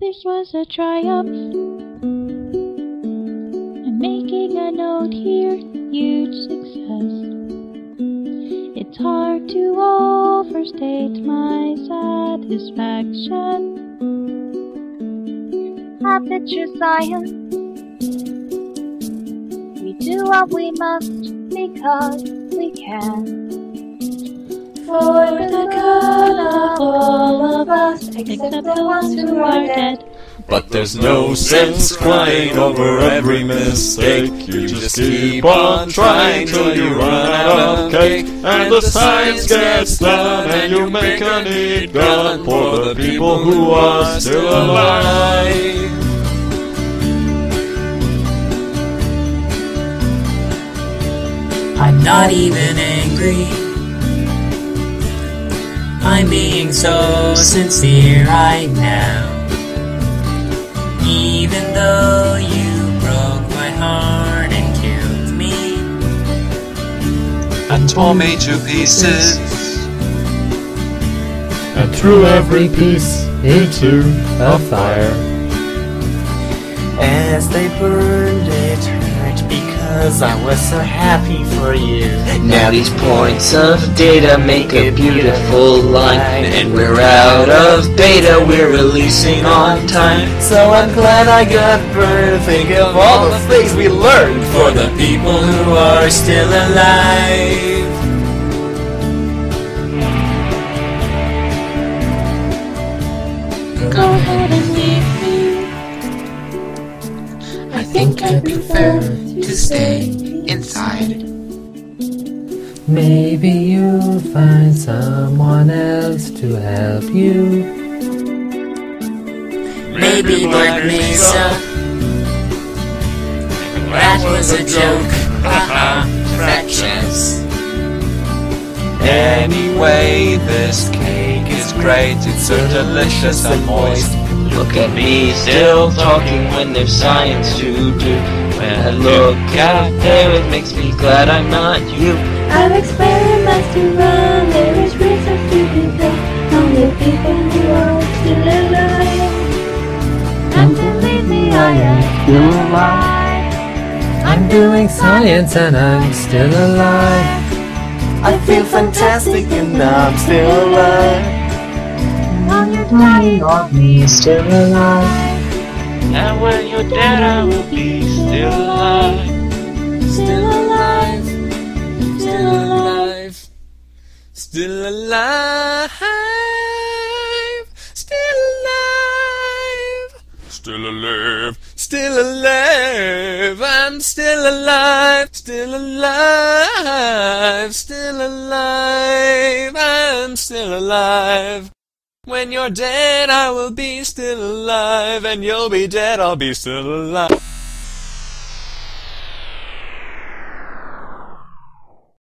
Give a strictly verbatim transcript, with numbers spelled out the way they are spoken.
This was a triumph. And making a note here, huge success. It's hard to overstate my satisfaction. Aperture Science. We do what we must because we can. For the good of all of us, except the ones who are dead. But there's no sense crying over every mistake. You just keep on trying till you run out of cake. And the science gets done, and you make a neat gun for the people who are still alive. I'm not even angry, I'm being so sincere right now. Even though you broke my heart and killed me and tore me to pieces and threw every piece into a fire. As they burned it hurt because I was so happy for you. Now these points of data make a beautiful line, and we're out of beta, we're releasing on time. So I'm glad I got burned. Think of all the things we learned for the people who are still alive. Go ahead and leave me. I think I prefer to stay inside. Maybe you'll find someone else to help you. Maybe Black Mesa. That was a joke. Haha, fractions. Anyway, this cake is great. It's so delicious and moist. Look at me, still talking when there's science to do. When I look out there, it makes me glad I'm not you. I've experiments to run, there is research to be done on the people who are still alive. And believe me, I am still alive. I'm doing science and I'm still alive. I feel fantastic and I'm still alive. Now you're dying of me, still alive. And when you're dead, I will be still alive. Still alive. Still alive. Still alive. Still alive. Still alive. Still alive. I'm still alive. Still alive. Still alive. I'm still alive. When you're dead, I will be still alive, and you'll be dead, I'll be still alive.